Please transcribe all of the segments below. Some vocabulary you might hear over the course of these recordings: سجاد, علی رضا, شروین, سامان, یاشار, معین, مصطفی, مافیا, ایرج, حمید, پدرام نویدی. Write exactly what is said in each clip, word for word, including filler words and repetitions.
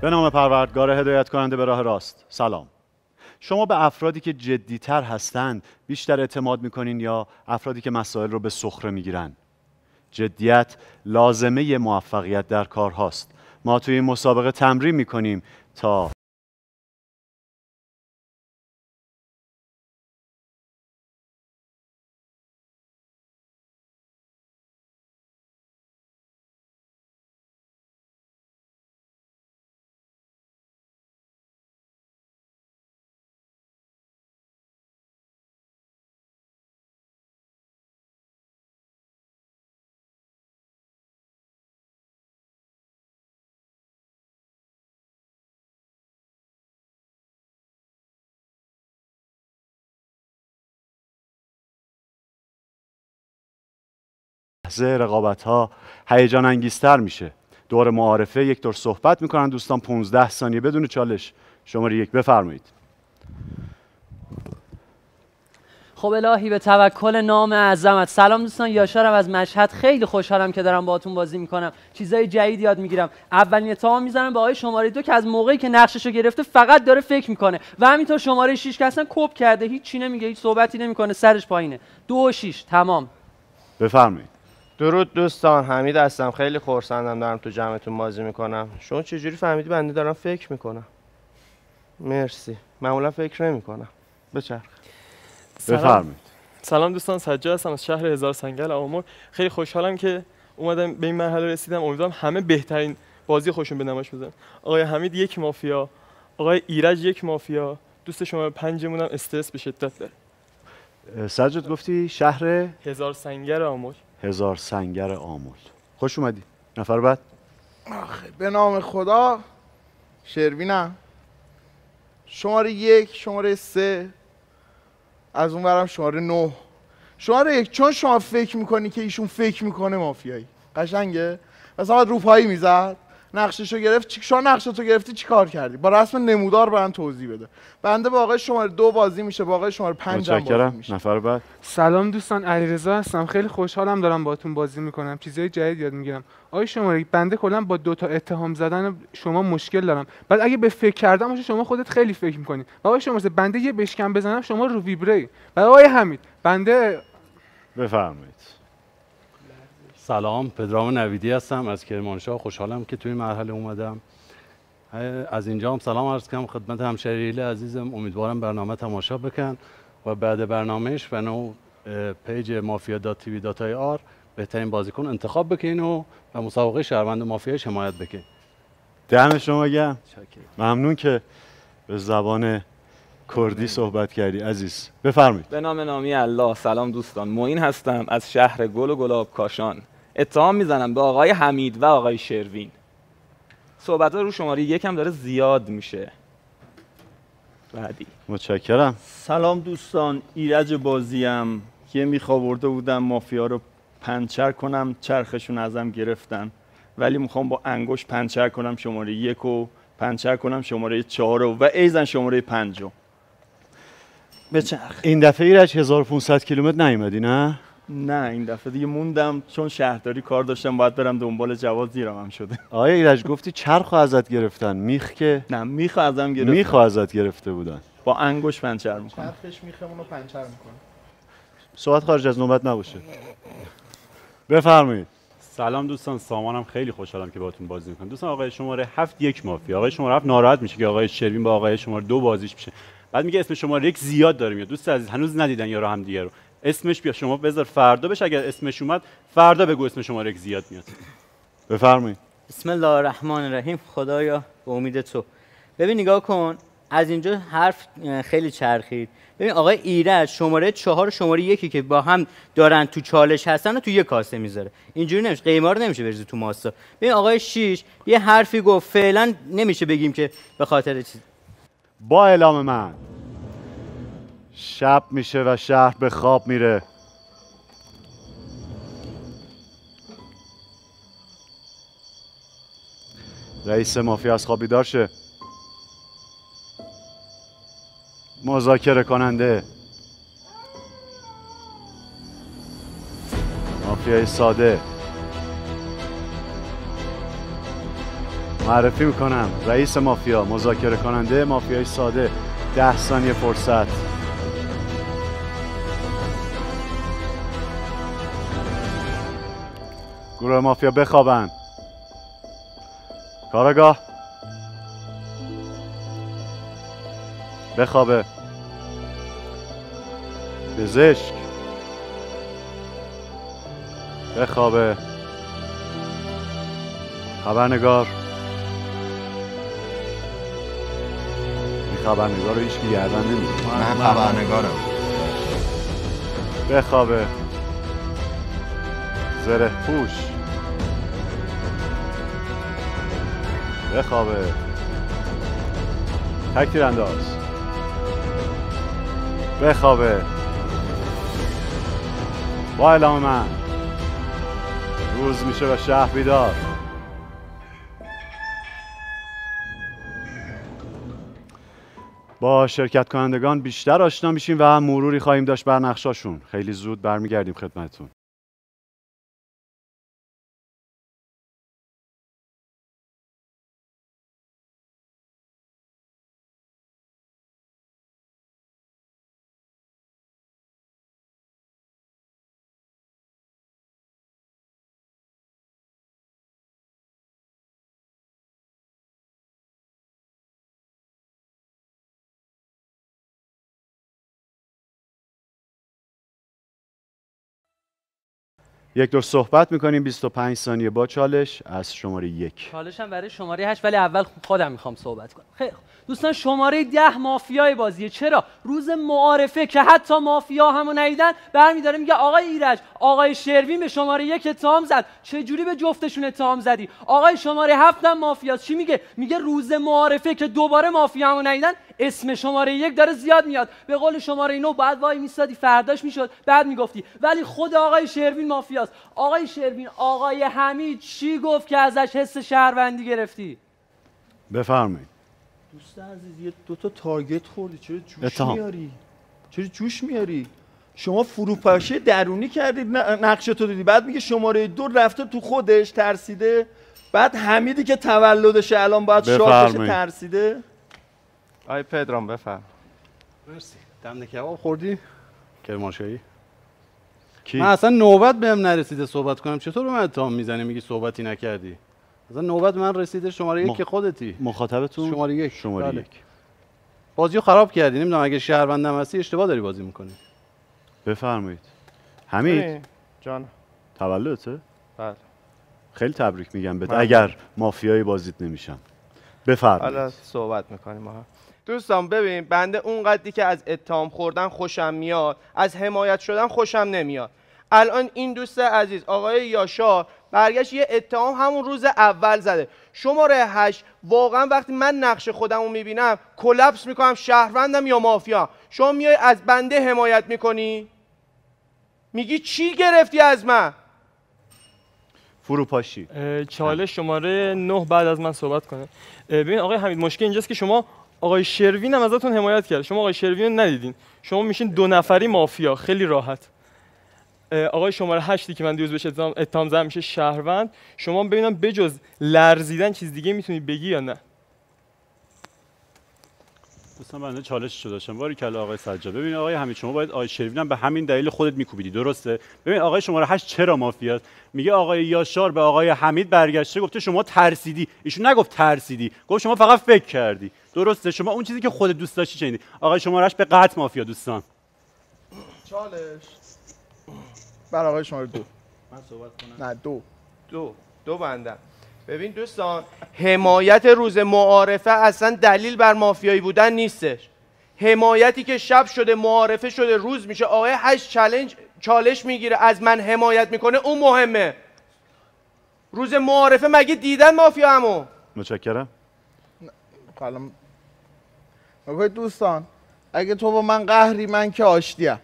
به نام پروردگار هدایت کننده به راه راست. سلام. شما به افرادی که جدیتر هستند بیشتر اعتماد میکنین یا افرادی که مسائل رو به سخره میگیرن؟ جدیت لازمه موفقیت در کار هاست. ما توی این مسابقه تمرین میکنیم تا رقابت ها هیجان انگیزتر میشه. دور معارفه یک دور صحبت میکنن دوستان، پانزده ثانیه بدون چالش. شماره یک بفرمایید. خب الهی به توکل نام اعظمت. سلام دوستان، یاشارم از مشهد. خیلی خوشحالم که دارم باهاتون بازی میکنم، چیزای جدید یاد میگیرم. اولین اتهام میزنم به آقای شماره دو که از موقعی که نقششو گرفته فقط داره فکر میکنه و همینطور شماره شش که اصلا کپ کرده، هیچ چی نمیگه، هیچ صحبتی نمیکنه، سرش پایینه. دو و شش تمام. بفرمایید. درود دوستان، حمید هستم. خیلی خورسندم دارم تو جمعتون بازی میکنم. شما چجوری فهمیدی بنده دارم فکر میکنم؟ مرسی، معمولا فکر نمیکنم. بچرخ. بفرمایید. سلام دوستان، سجاد هستم از شهر هزار سنگل آمور. خیلی خوشحالم که اومدم به این مرحله رسیدم. امیدوارم همه بهترین بازی خودشون به نمایش بذارن. آقای حمید یک مافیا، آقای ایرج یک مافیا. دوست شما پنجمون هم استرس به شدت داره. سجاد گفتی شهر هزار سنگل آمور. هزار سنگر آمول. خوش اومدی. نفر بعد. آخه به نام خدا شروینم. شماره یک، شماره سه، از اون برم شماره نه. شماره یک چون شما فکر میکنی که ایشون فکر میکنه مافیایی. قشنگه؟ مثلا باید روپایی میزد، نقششو گرفت. شما نقشتو گرفتی چی کار کردی؟ با رسم نمودار برام توضیح بده. بنده با آقای شماره دو بازی میشه، با آقای شماره پنج هم بازی میشه. نفر بعد. سلام دوستان، علی رضا هستم. خیلی خوشحالم دارم باهاتون بازی میکنم، چیزای جدید یاد میگیرم. آقای شماره بنده کلا با دو تا اتهام زدن شما مشکل دارم. بعد اگه به فکر کردم باشه شما خودت خیلی فکر میکنی. آقای شماره بنده یه بشکم بزنم شما رو ویبری. بعد آقای حمید بنده بفرمایید. سلام، پدرام نویدی هستم از کرمانشاه. خوشحالم که توی مرحله اومدم. از اینجا هم سلام عرض کنم خدمت همشهریل عزیزم. امیدوارم برنامه تماشا بکن و بعد برنامهش و نو پیج مافیا دات تیوی دات آی آر بهترین بازیکن انتخاب بکن و و مسابقه شهروند مافیاش حمایت بکن. دم شما گرم. ممنون که به زبان کردی صحبت کردی عزیز. بفرمایید. به نام نامی الله. سلام دوستان، معین هستم از شهر گل و گلاب کاشان. اتهام میزنم به آقای حمید و آقای شروین. صحبت‌ها رو شماره یکم داره زیاد میشه. بعدی. متشکرم. سلام دوستان، ایرج بازیم. یه میخ آورده بودم مافیا رو پنچر کنم، چرخشون ازم گرفتن. ولی میخوام با انگوش پنچر کنم شماره یک و پنچر کنم شماره چهار و ایزن شماره پنج. بچرخ. این دفعه ایرج هزار و پانصد کیلومتر نیومدی نه؟ نه این دفعه دیگه موندم، چون شهرداری کار داشتم باید برم دنبال جواز، دیرم هم شده. آیا ایرج گفتی چرخو ازت گرفتن؟ میخ که نه، میخو ازم گرفتن. میخو ازت گرفته بودن. با انگوش پنچر میکنه. چرخش میخمونو پنچر میکنه. صحبت خارج از نوبت نباشه. بفرمایید. سلام دوستان، سامانم. خیلی خوشحالم که باهاتون بازی میکنم. دوستان آقای شماره هفت یک مافیا. آقای شماره هفت ناراحت میشه که آقای شروین با آقای شماره دو بازیش میشه. بعد میگه اسم شما یک زیاد داره میاد. دوست عزیز هنوز ندیدن یارو هم دیگه رو. اسمش بیا، شما بذار فردا بشه، اگر اسمش اومد فردا بگو اسم شما یک زیاد میاد. بفرمایید. بسم الله الرحمن الرحیم. خدایا به امید تو. ببین نگاه کن، از اینجا حرف خیلی چرخید. ببین آقای ایرج شماره چهار و شماره یکی که با هم دارن تو چالش هستن و تو یک کاسه میذاره. اینجوری نمیشه، قیمه رو نمیشه بریزی تو ماسا. ببین آقای شیش یه حرفی گفت فعلا نمیشه بگیم که به خاطر چیز. با اعلام من شب میشه و شهر به خواب میره. رئیس مافیا از خواب بیدار شه. مذاکره کننده، مافیای ساده، معرفی میکنم رئیس مافیا، مذاکره کننده مافیای ساده. ده ثانیه فرصت. گروه مافیا بخوابن. کاراگاه بخوابه. پزشک بخوابه. خبرنگار. خبرنگار رو هیچکی گردن نمیده. من خبرنگارم. بخوابه. زره پوش بخوابه. تک تیرانداز بخوابه. با اعلام من روز میشه و شهر بیدار. با شرکت کنندگان بیشتر آشنا میشیم و هم مروری خواهیم داشت بر نقشاشون. خیلی زود برمیگردیم خدمتتون. یک دور صحبت میکنیم بیست و پنج ثانیه با چالش از شماره یک. چالش هم برای شماره هشت ولی اول خودم میخوام صحبت کنم. خیلی خوب دوستان، شماره ده مافیای بازیه. چرا روز معارفه که حتی مافیا همو ندیدن برمیداره میگه آقای ایرج، آقای شروین به شماره یک اتهام زد، چه جوری به جفتشون اتهام زدی؟ آقای شماره هفت هم مافیاست، چی میگه؟ میگه روز معارفه که دوباره مافیا همو ندیدن اسم شماره یک داره زیاد میاد. به قول شماره نه بعد وای میسادی فرداش میشد بعد میگفتی، ولی خود آقای شروین مافیاست. آقای شروین، آقای حمید چی گفت که ازش حس شهروندی گرفتی؟ بفرمایید. دوست عزیز یه دو تا تارگت خوردی، چرا جوش اتحام. میاری؟ چرا جوش میاری؟ شما فروپاشی درونی کردید، نقشه تو دیدی، بعد میگه شماره دو رفته تو خودش ترسیده، بعد حمیدی که تولدش الان باید شاخش ترسیده. آی پدرام بفرم. مرسی. دمنه کباب خوردی؟ کرمانشاهی؟ کی؟ من اصلا نوبت بهم نرسیده صحبت کنم، چطور به من اتهام میزنی میگی صحبتی نکردی؟ اصلا نوبت من رسیده شماره یک م... که خودتی. مخاطبتون شماره یک. شماره یک. بازیو خراب کردی. نمیدونم اگه شهروندم هستی اشتباه داری بازی میکنی. بفرمایید. حمید جان، تولدته؟ بله. خیلی تبریک میگم بهت اگر مافیای بازیت نمیشم. بفرمایید. حالا صحبت میکنیم ما. دوستان ببین، بنده اونقدری که از اتهام خوردن خوشم میاد، از حمایت شدن خوشم نمیاد. الان این دوست عزیز آقای یاشار برگشت یه اتهام همون روز اول زده. شماره هشت واقعا وقتی من نقش خودم رو میبینم کلپس میکنم، شهروندم یا مافیا. شما میای از بنده حمایت میکنی؟ میگی چی گرفتی از من؟ فروپاشی. چالش شماره نه بعد از من صحبت کنه. ببین آقای حمید، مشکل اینجاست که شما آقای شروین هم ازتون حمایت کرد. شما آقای شروین رو ندیدین. شما میشین دو نفری مافیا خیلی راحت. آقای شماره هشتی که من دیروز بهش اتهام زدم میشه شهروند. شما ببینم بجز لرزیدن چیز دیگه میتونی بگی یا نه؟ دوستان بنده چالش شده داشتم. باریکلا آقای سجاد. ببین آقای حمید، شما باید آقای شروین هم به همین دلیل خودت میکوبیدی، درسته؟ ببین آقای شماره هشت چرا مافیاست؟ میگه آقای یاشار به آقای حمید برگشته گفته شما ترسیدی. ایشون نگفت ترسیدی، گفت شما فقط فکر کردی، درسته؟ شما اون چیزی که خودت دوست داشتی چنیدی. آقای شماره هشت به قطع مافیا. دوستان چالش برای آقای شماره دو. من صحبت کنم؟ نه دو دو دو بنده. ببین دوستان، حمایت روز معارفه اصلا دلیل بر مافیایی بودن نیستش. حمایتی که شب شده، معارفه شده، روز میشه، آقای هشت چالش چالش میگیره از من حمایت میکنه، اون مهمه. روز معارفه مگه دیدن مافیا همو؟ متشکرم. حالا آقای دوستان، اگه تو با من قهری، من که آشتیم.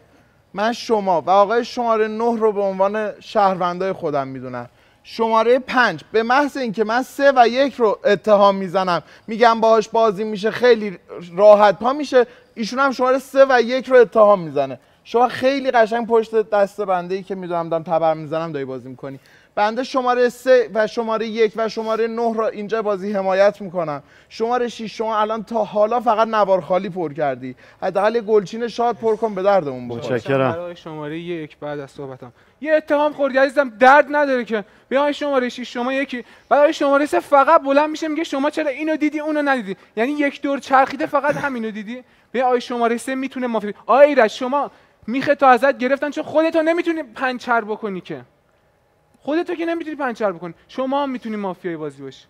من شما و آقای شماره نه رو به عنوان شهروندای خودم میدونم. شماره پنج به محض اینکه من سه و یک رو اتهام میزنم میگم باهاش بازی میشه، خیلی راحت پا میشه. ایشون هم شماره سه و یک رو اتهام میزنه. شما خیلی قشنگ پشت دست بنده ای که میدونم دارم تبر میزنم داری بازی میکنی. بنده شماره سه و شماره یک و شماره نه را اینجا بازی حمایت میکنم. شماره شش شما الان تا حالا فقط نوار خالی پر کردی، حداقل گلچین شاد پر کن به دردمون بخوره. متشکرم. برای شماره یک بعد از صحبتم یه اتهام خوردی عزیزم، درد نداره که بیای شماره شش شما یکی، برای شماره سه فقط بلند میشه میگه شما چرا اینو دیدی اونو ندیدی، یعنی یک دور چرخیده فقط همینو دیدی. بیای شماره سه میتونه مافیا. آی ایرج شما میخه تا ازت گرفتن چون خودت نمیتونی پنچر بکنی، که خودتو که نمیتونی پنچر بکنی، شما هم میتونی مافیای بازی باشی.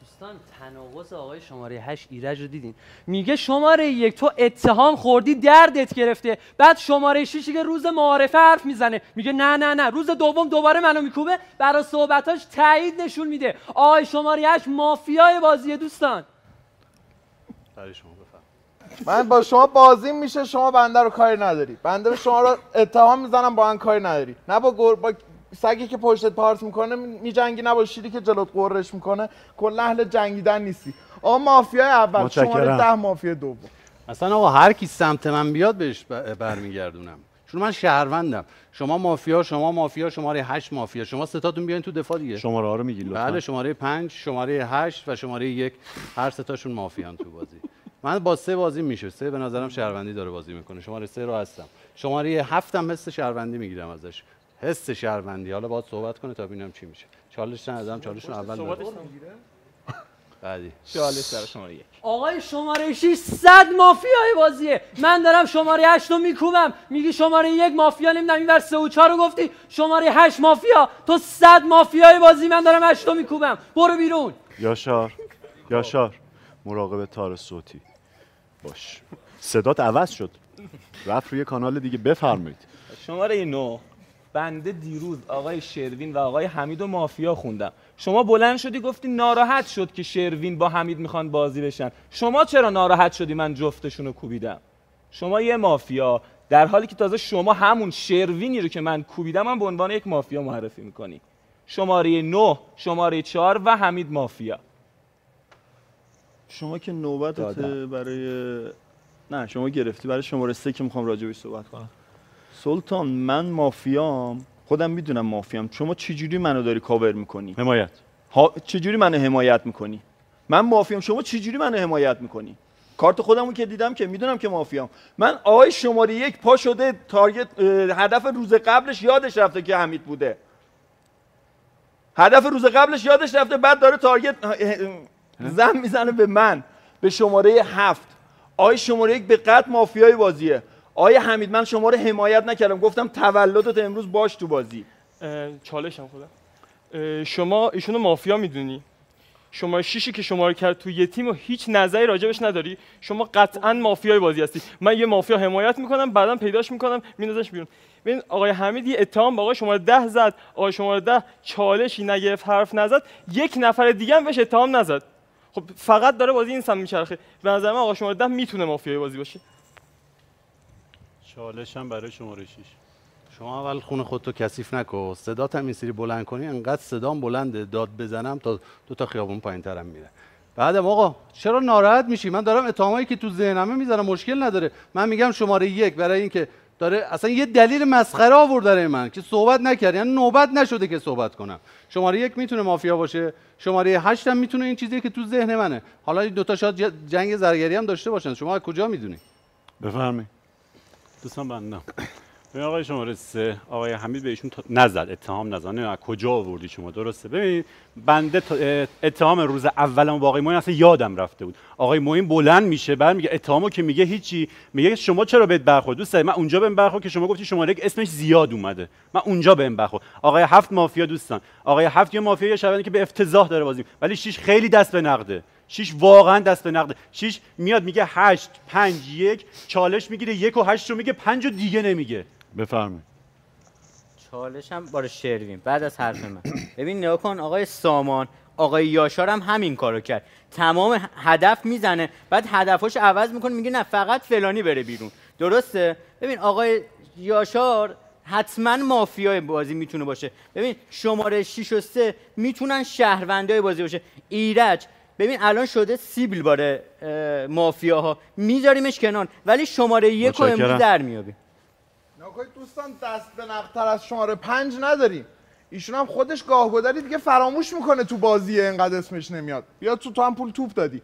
دوستان تناقض آقای شماره هشت ایرج رو دیدین، میگه شماره یک تو اتهام خوردی دردت گرفته، بعد شماره شش که روز معارفه حرف میزنه میگه نه نه نه، روز دوم دوباره منو میکوبه، برای صحبتاش تایید نشون میده. آقای شماره هشت مافیای بازیه دوستان. من با شما بازی میشه، شما بنده رو کاری نداری، بنده شما رو اتهام میزنم با ان کاری نداری، نه با گر... با سگی که پشتت پارس میکنه میجنگی، نه با شیری که جلوت قررش میکنه، کلا اهل جنگیدن نیستی. آقا مافیا اول شماره ده، مافیا دوم. اصلا آقا هر کی سمت من بیاد بهش برمیگردونم، چون من شهروندم. شما مافیا، شما مافیا شماره هشت مافیا، شما ستاتون بیاین تو دفاع دیگه. شماره ها رو میگی لطفا. بله شماره پنج، شماره هشت و شماره یک، هر ستاشون مافیان تو بازی. من با سه بازی میشه، سه به نظرم شهروندی داره بازی میکنه، شماره سه رو هستم، شماره هفت هم حس شهروندی میگیرم ازش، حس شهروندی. حالا باید صحبت کنه تا ببینم چی میشه. چالش تن ازم چالشون اول صحبتش میگیره بعدی چالش در شماره یک. آقای شماره شش صد مافیای بازیه. من دارم شماره هشت رو میکوبم، میگی شماره یک مافیا، نمیدونم اینور سه و چهار رو گفتی، شماره هشت مافیا، تو صد مافیای بازی، من دارم هشت رو میکوبم، برو بیرون. یاشار یاشار مراقب تار صوتی باش، صدات عوض شد رفت روی کانال دیگه. بفرمایید. شماره نه، بنده دیروز آقای شروین و آقای حمید و مافیا خوندم، شما بلند شدی گفتی ناراحت شد که شروین با حمید میخوان بازی بشن، شما چرا ناراحت شدی من جفتشون رو کوبیدم؟ شما یه مافیا، در حالی که تازه شما همون شروینی رو که من کوبیدم من به عنوان یک مافیا معرفی میکنی. شماره نه، شماره چهار و حمید مافیا. شما که نوبتت برای نه شما گرفتی، برای شماره سه که میخوام راجع بهش صحبت کنم. سلطان من مافیام، خودم میدونم مافیام، شما چجوری منو داری کاور میکنی؟ حمایت. ها چجوری منو حمایت میکنی؟ من مافیام، شما چجوری منو حمایت میکنی؟ کارت خودمو که دیدم که میدونم که مافیام. من آقای شماره یک پا شده تارگت، هدف روز قبلش یادش رفته که حمید بوده. هدف روز قبلش یادش رفته، بعد داره تارگت زن میزنه به من، به شماره هفت. آقای شماره یک به قطع مافیای بازیه. آقای حمید من شما رو حمایت نکردم، گفتم تولدت امروز باش تو بازی. چالشم خودم. شما ایشونو مافیا میدونی، شما شیشی که شما رو کرد تو یه تیم و هیچ نظری راجبش نداری، شما قطعا مافیای بازی هستی. من یه مافیا حمایت میکنم، بعدم پیداش میکنم میندازش بیرون. ببین آقای حمید یه اتهام به آقای شماره ده زد، آقای شماره ده چالشی نگرفت، حرف نزد، یک نفر دیگه هم بهش اتهام نزد. خب فقط داره بازی این سم میچرخه. به نظر من آقا شماره ده میتونه مافیای بازی باشه. چالش هم برای شماره شش. شما اول خون خودتو کثیف نکن، صدات هم این سری بلند کنی، انقدر صدام بلنده داد بزنم تا دو تا خیابون پایین‌ترم میره. بعدم آقا چرا ناراحت میشی؟ من دارم اتهامایی که تو ذهنمه میذارم، مشکل نداره. من میگم شماره یک برای اینکه داره اصلا یه دلیل مسخره آورد داره من که صحبت نکرد، یعنی نوبت نشده که صحبت کنم. شماره یک میتونه مافیا باشه، شماره هشت هم میتونه این چیزیه که تو ذهن منه. حالا این دو تا شات جنگ زرگری هم داشته باشن، شما از کجا میدونی؟ بفرمایید. دوستان بندم. ببین آقای شماره سه، آقای حمید بهشون نزد، اتهام نزد. از کجا آوردی شما؟ درسته. ببین بنده اتهام روز اولم با آقای معین اصلا یادم رفته بود. آقای معین بلند میشه، بعد میگه اتهامو که میگه هیچی، میگه شما چرا بهت برخورد؟ دوست من اونجا بهم برخورد که شما گفتی شماره یک اسمش زیاد اومده. من اونجا بهم برخورد. آقای هفت مافیا دوستان. آقای هفت یه مافیا شبانه که به افتضاح داره بازی، ولی شش خیلی دست به نقده. شش واقعا دست به نقده. شش میاد میگه هشت پنج یک، چالش میگیره یک و هشت رو میگه، پنج رو دیگه نمیگه. بفرمایید. چالشم برای شروین بعد از حرف من. ببین نگاه کن آقای سامان، آقای یاشار هم همین کارو کرد، تمام هدف میزنه بعد هدفش عوض میکنه، میگه نه فقط فلانی بره بیرون. درسته؟ ببین آقای یاشار حتما مافیای بازی میتونه باشه. ببین شماره شش و سه میتونن شهروندای بازی باشه. ایرج ببین الان شده سیبل باره مافیاها، میذاریمش کنار، ولی شماره یک امروز در میابیم. ناکای دوستان دست به نقطر از شماره پنج نداریم. ایشون هم خودش گاهگداری دیگه فراموش میکنه تو بازی، اینقدر اسمش نمیاد. یا تو تو هم پول توپ دادی.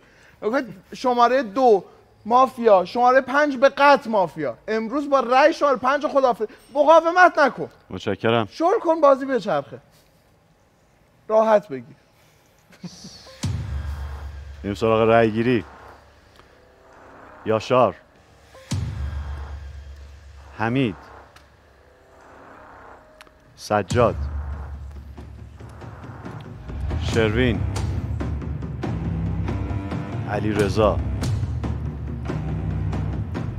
شماره دو مافیا، شماره پنج به قطع مافیا. امروز با رأی شماره پنج خداحافظ. مقاومت نکن. متشکرم. شور کن بازی به چرخه. راحت بگی. بریم سراغ رأی گیری. یاشار، حمید، سجاد، شروین، علی رضا،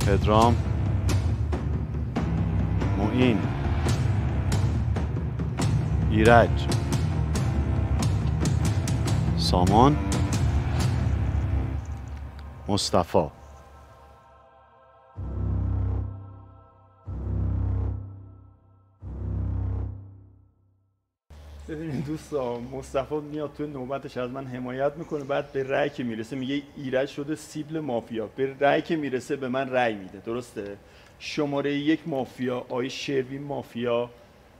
پدرام، معین، ایرج، سامان، مصطفی. ببینید دوستان، مصطفی میاد تو نوبتش از من حمایت میکنه، بعد به رأی که میرسه میگه ایرج شده سیبل مافیا. به رأی که میرسه به من رأی میده، درسته؟ شماره یک مافیا، آی شروین مافیا،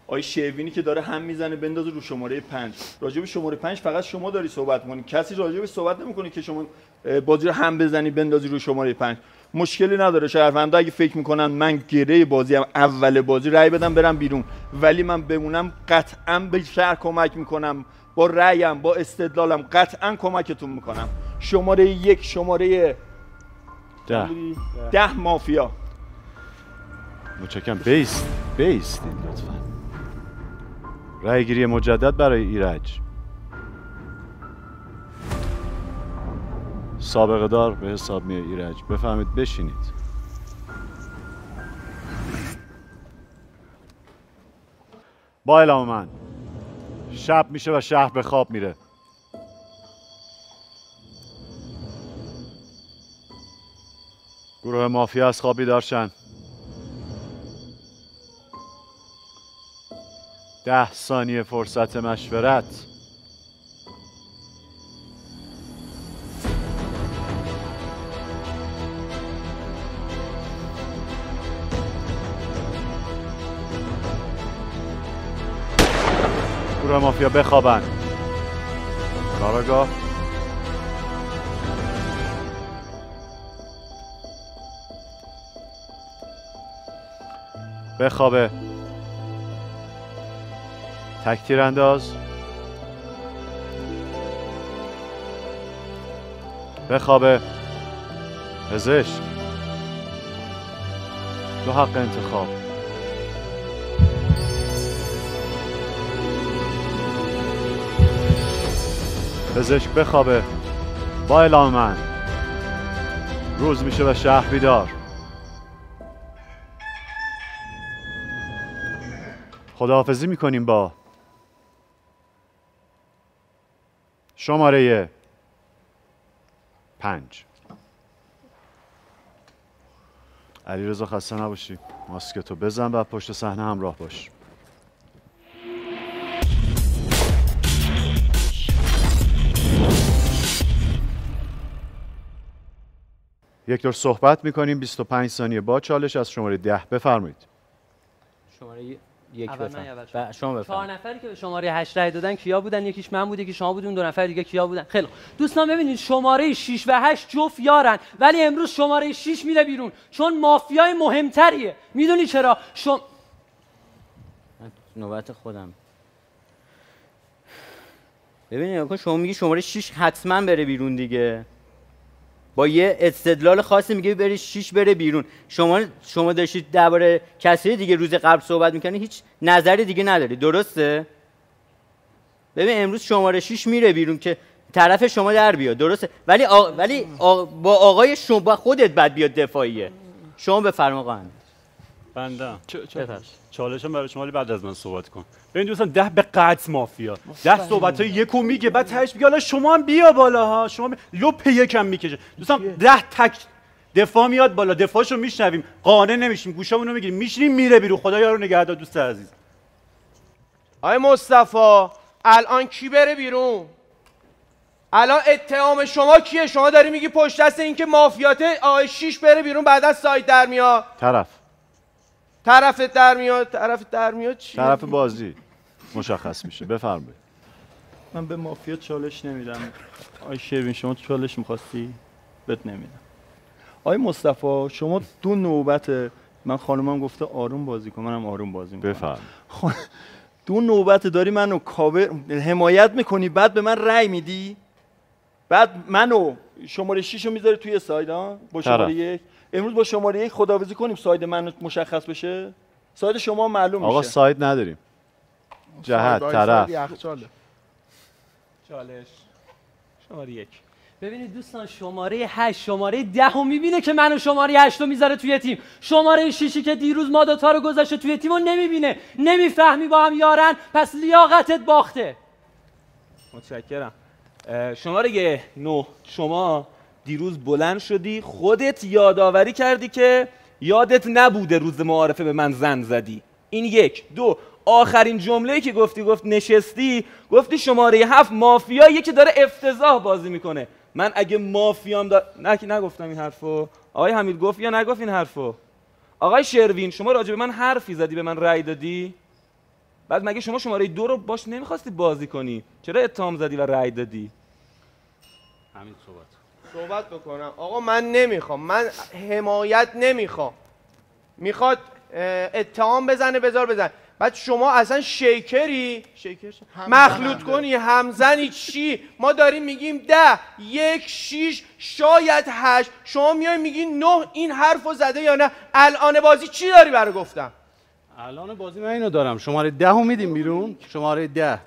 آی شروینی که داره هم میزنه بندازه رو شماره پنج. راجب شماره پنج فقط شما داری صحبت میکنی، کسی راجبش صحبت نمیکنه که شما بازی رو هم بزنی بندازی رو شماره پنج. مشکلی نداره شهروندا اگه فکر میکنن من گره بازی هم اول بازی رأی بدم برم بیرون، ولی من بمونم قطعا به شهر کمک میکنم، با رأیم با استدلالم قطعا کمکتون میکنم. شماره یک، شماره ده ده مافیا. متشکرم. بیست بیست لطفا. رأی گیری مجدد برای ایرج. سابقه دار به حساب میه ایرج. بفهمید بشینید. با اعلام من شب میشه و شهر به خواب میره. گروه مافیا از خواب بیدار شن. ده ثانیه فرصت مشورت. گروه مافیا بخوابن. کاراگاه بخوابه. تک تیرانداز بخوابه. پزشک دو حق انتخاب. پزشک بخوابه. با اعلام من روز میشه و شهر بیدار. خداحافظی میکنیم با شماره پنج. علی رضا خسته نباشی، ماسکتو بزن و پشت صحنه همراه باش. یک دور صحبت میکنیم، بیست و پنج ثانیه با چالش از شماره ده. بفرمایید. شماره یک بفرمایید. شما بفرمایید. چهار نفری که به شماره هشت رای دادن کیا بودن؟ یکیش من بود، یکی شما بود، اون دو نفر دیگه کیا بودن؟ خیلی دوستان ببینید، شماره شش و هشت جفت یارن، ولی امروز شماره شش میره بیرون چون مافیای مهمتریه. میدونی چرا؟ شم... نوبت خودم. ببینید شما میگی شماره شش حتما بره بیرون دیگه، با یه استدلال خاصی میگه بری شیش بره بیرون. شما شما داشتید درباره کسی دیگه روز قبل صحبت میکنی، هیچ نظری دیگه نداری، درسته؟ ببین امروز شماره شیش میره بیرون که طرف شما در بیاد، درسته؟ ولی آ... ولی آ... با آقای شما خودت بعد بیاد دفاعیه. شما بفرما آقا. بنده چالشم برای شما، ولی بعد از من صحبت کن. ببین دوستان، ده به قطع مافیا، ده صحبتای یکو میگه، بعد تهش میگه حالا شما هم بیا بالا ها، شما لپ یکم میکشه. دوستان ده تک دفاع میاد بالا، دفاعشو میشنویم، قانع نمیشیم، گوشامونو میگیریم، میشینیم میره بیرون. خدا یارو نگهدار دوست عزیز. آی مصطفی الان کی بره بیرون؟ الان اتهام شما کیه؟ شما داری میگی پشت دست اینکه مافیاته آی شیش بره بیرون، بعدا سایت در میاد. طرف طرف در میاد، طرف در میاد چی؟ طرف بازی. مشخص میشه. بفرمایید. من به مافیا چالش نمیدم. آی شروین شما چالش میخواستی؟ بهت نمیدم. آی مصطفی شما دو نوبت من خانمم گفته آروم بازی کن، منم آروم بازی میکنم. بفرم. خان... دو نوبت داری منو کاور حمایت میکنی، بعد به من رأی میدی، بعد منو شماره شش رو میذاری توی ساید ها با شماره یک. امروز با شماره یک خداویسی کنیم ساید من مشخص بشه، ساید شما معلوم آقا میشه. آقا ساید نداریم. جهت طرف چالش شماره یک. ببینید دوستان شماره هشت شماره ده رو میبینه که منو شماره هشت رو میذاره توی تیم، شماره شیشی که دیروز ما دوتا رو گذاشته توی تیم رو نمیبینه، نمیفهمی با هم یارن، پس لیاقتت باخته. متشکرم. شماره نه شما دیروز بلند شدی خودت یادآوری کردی که یادت نبوده روز معارفه به من زن زدی، این یک. دو، آخرین جمله‌ای که گفتی گفت نشستی گفتی شماره هفت مافیایی که داره افتضاح بازی میکنه. من اگه مافیام دار... نه نگفتم این حرفو. آقای حمید گفت یا نگفت این حرفو؟ آقای شروین شما راجع به من حرفی زدی، به من رأی دادی، بعد مگه شما شماره دو رو باش نمیخواستی بازی کنی؟ چرا اتهام زدی و رأی دادی؟ حمید صحبت صحبت بکنم. آقا من نمیخوام، من حمایت نمیخوام، میخواد اتهام بزنه بذار بزنه. بعد شما اصلا شیکری شیکر مخلوط کنی همزنی چی؟ ما داریم میگیم ده یک شیش شاید هشت، شما میای میگی نه این حرفو زده یا نه؟ الان بازی چی داری برای گفتم؟ الان بازی من اینو دارم، شماره ده رو میدیم بیرون، شماره ده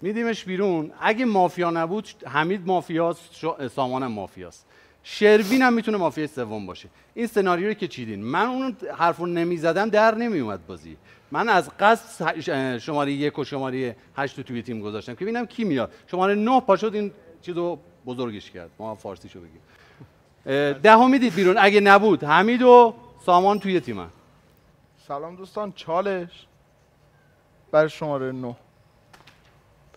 میدیمش بیرون. اگه مافیا نبود حمید مافیاست، سامان مافیاست، شروین هم میتونه مافیای سوم باشه. این سناریویی که چیدین، من اون حرفو نمیزدم در نمیومد بازی. من از قصد شماره یک و شماره هشت رو توی تیم گذاشتم که ببینم کی میاد. شماره نه پاشد این چیزو بزرگش کرد، ما فارسیشو بگیم. دهو میدید بیرون اگه نبود حمید و سامان توی تیمن. سلام دوستان، چالش برای شماره نه.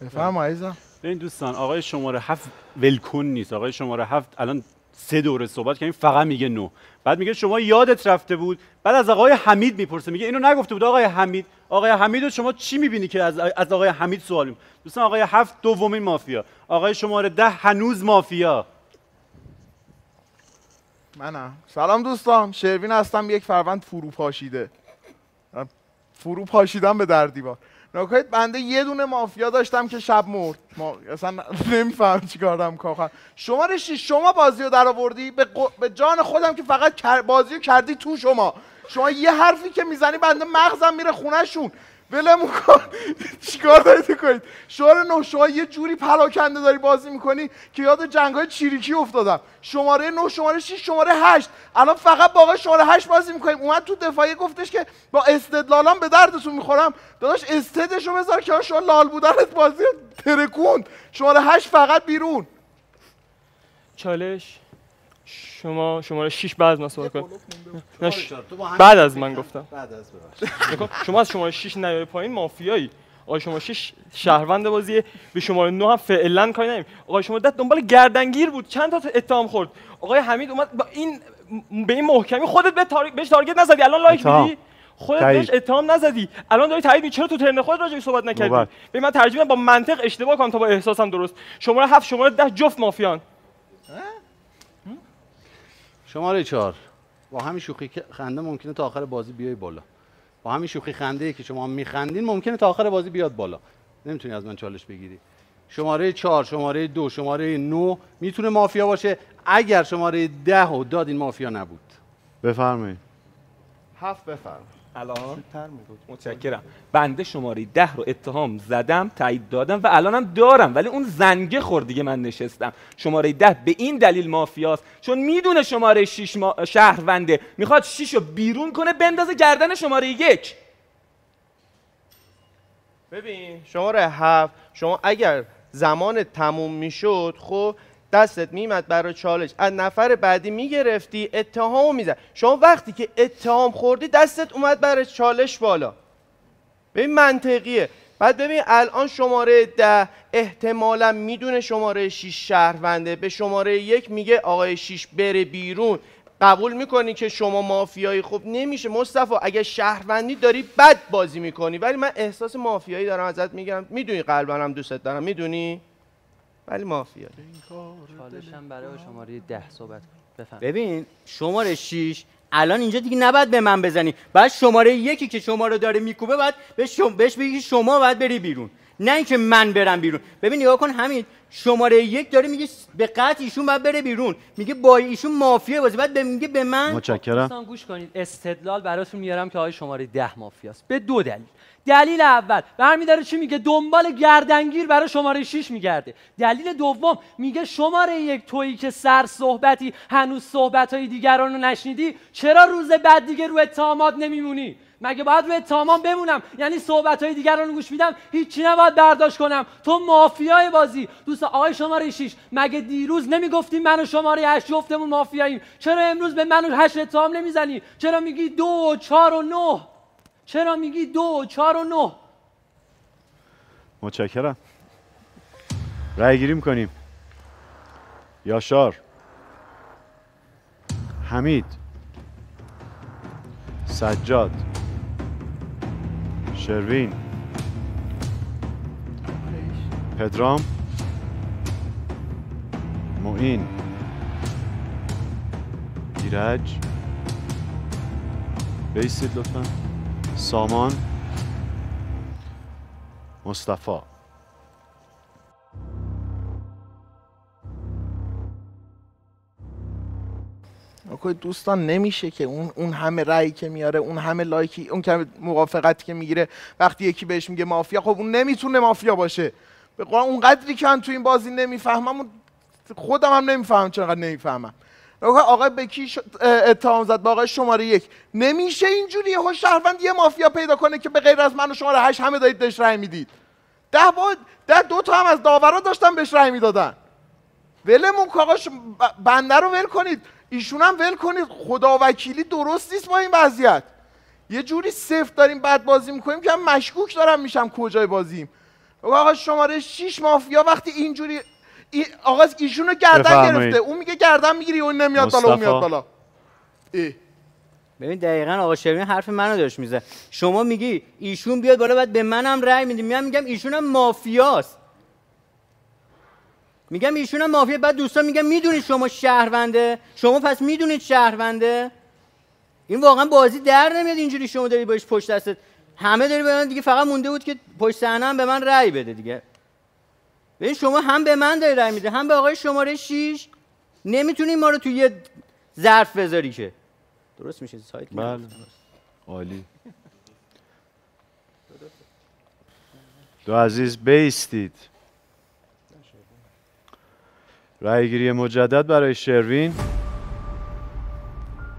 بفرمایید عزیزم. ببین دوستان آقای شماره هفت ولکن نیست. آقای شماره هفت الان سه دوره صحبت کردیم فقط میگه نو، بعد میگه شما یادت رفته بود، بعد از آقای حمید میپرسه میگه اینو نگفته بود آقای حمید. آقای حمید رو شما چی میبینی که از از آقای حمید سوالیم؟ دوستان آقای هفت دومین مافیا، آقای شماره ده هنوز مافیا. منم. سلام دوستان، شروین هستم، یک فروند فروپاشیده. فروپاشیدم به در دیوار. نکات بنده یه دونه مافیا داشتم که شب مرد. ما اصلا نمیفهم چیکار دارم کاخا. شماره شش شما بازیو در آوردی به, قو... به جان خودم که فقط بازیو کردی تو. شما شما یه حرفی که میزنی بنده مغزم میره خونهشون. ولمون کن. چیکار دارید کنید؟ شماره نه شما یه جوری پلاکنده داری بازی میکنی که یاد جنگای چریکی افتادم. شماره نه شماره شش شماره هشت الان فقط با آقای شماره هشت بازی میکنیم. اومد تو دفاعی گفتش که با استدلالام به دردتون میخورم. داداش استدشو بذار که شما لال بودنت بازی ترکوند. شماره هشت فقط بیرون. چالش شما شماره شش بعد از من صحبت کن. بعد از من گفتم. بعد از ببخشید. شما از شماره شش نیای پایین مافیایی. آقای شما شش شهروند بازیه، به شماره نه هم فعلا کاری نمی‌کنیم. آقای شما ده دنبال گردنگیر بود، چند تا اتهام خورد. آقای حمید اومد با این به این محکمی خودت به تارگت بهش تارگت نزدی، الان لایک میدی؟ خودت بهش اتهام نزدی، الان داری تایید می‌کنی. چرا تو ترن خود راجع به صحبت نکردی؟ ببین من ترجمه با منطق اشتباه کردم تا با احساسم درست. شماره هفت شماره ده جفت مافیان. شماره چهار با همین شوخی خنده ممکنه تا آخر بازی بیای بالا. با همین شوخی خنده‌ای که شما میخندین ممکنه تا آخر بازی بیاد بالا. نمیتونی از من چالش بگیری. شماره چهار، شماره دو، شماره نه میتونه مافیا باشه اگر شماره ده و دادین مافیا نبود. بفرمایید. هفت بفرمایید. الان متشکرم. بنده شماره ده رو اتهام زدم، تایید دادم و الانم دارم، ولی اون زنگه خورد دیگه. من نشستم شماره ده به این دلیل مافیاست چون میدونه شماره شش ما... شهرونده، میخواد شش رو بیرون کنه بندازه گردن شماره یک. ببین شماره هفت شما اگر زمان تموم میشد خب دستت میمد برای چالش، از نفر بعدی میگرفتی اتهامو میزد. شما وقتی که اتهام خوردی دستت اومد برای چالش بالا، ببین منطقیه. بعد ببین الان شماره ده احتمالا میدونه شماره شش شهرونده، به شماره یک میگه آقای شش بره بیرون، قبول میکنی که شما مافیایی؟ خب نمیشه مصطفی، اگه شهروندی داری بد بازی میکنی، ولی من احساس مافیایی دارم ازت میگم، میدونی قلبا هم دوست دارم، میدونی، ولی مافیایی. چالشم برای شماره ده صحبت کن. بفهم. ببین شماره شش الان اینجا دیگه نباید به من بزنی، بعد شماره یکی که شما رو داره میکوبه بعد بهش بگی شما باید بری بیرون، نه اینکه من برم بیرون. ببین نگاه کن حمید، شماره یک داره میگه به قطع ایشون باید بره بیرون، میگه با ایشون مافیا بازی، بعد میگه به من. متشکرم. دوستان گوش کنید، استدلال براتون میارم که آقای شماره ده مافیاست به دو دلیل. دلیل اول برمیداره چی میگه؟ دنبال گردنگیر برای شماره شش میگرده. دلیل دوم میگه شماره یک، تویی که سر صحبتی هنوز صحبتهای دیگران رو نشنیدی، چرا روز بعد دیگه رو اتهامات نمیمونی؟ مگه باید روی تمام بمونم؟ یعنی صحبت‌های دیگران رو گوش میدم، هیچی نباید برداشت کنم؟ تو مافیای بازی. دوست آقای شماره شش، مگه دیروز نمیگفتی من و شماره هشت جفتمون مافیاییم؟ چرا امروز به من و هشت اتهام نمیزنی؟ چرا میگی دو، چهار و نه؟ چرا میگی دو، چهار و نه؟ متشکرم. رأی گیری می‌کنیم. یاشار، حمید، سجاد، شروین، پدرام، معین، ایرج، بیستید لطفا، سامان، مصطفی. آقای دوستان نمیشه که اون اون همه رأی که میاره، اون همه لایکی، اون که موافقتی که میگیره، وقتی یکی بهش میگه مافیا، خب اون نمیتونه مافیا باشه. به قول اون قدری که من تو این بازی نمیفهمم، خودم هم نمیفهمم چرا نمیفهمم. آقا به کی اتهام زد؟ با آقای شماره یک. نمیشه اینجوری هو شهروند یه مافیا پیدا کنه که به غیر از من و شماره هشت همه دارید بهش رأی میدید. ده بود، ده دو تا هم از داورا داشتن بهش رأی میدادن. ولمون آقا بنده رو ول کنید. ایشون هم ول کنید، خدا وکیلی درست نیست با این وضعیت. یه جوری صفر داریم بد بازی میکنیم که من مشکوک دارم میشم کجای بازیم. آقا شماره شش مافیا وقتی اینجوری ای آقا ایشون رو گردن گرفته، اون میگه گردن میگیری، اون نمیاد بالا، اون میاد بالا. ببین دقیقاً آقا شروین حرف منو داشت میزه. شما میگی ایشون بیاد بالا بعد به منم رأی میدی، من میگم ایشون هم مافیاست. میگم ایشون هم مافیا، بعد دوستان میگم میدونید شما شهرونده، شما پس میدونید شهرونده. این واقعا بازی در نمیاد اینجوری، شما داری باش پشت دستت همه داری به من، دیگه فقط مونده بود که پشت صحنه هم به من رأی بده دیگه. ببین شما هم به من داری رأی میده هم به آقای شماره شش، نمیتونی ما رو توی یه ظرف بذاری که درست میشه سایت. بله عالی. دو عزیز بیستید. رأی گیری مجدد برای شروین،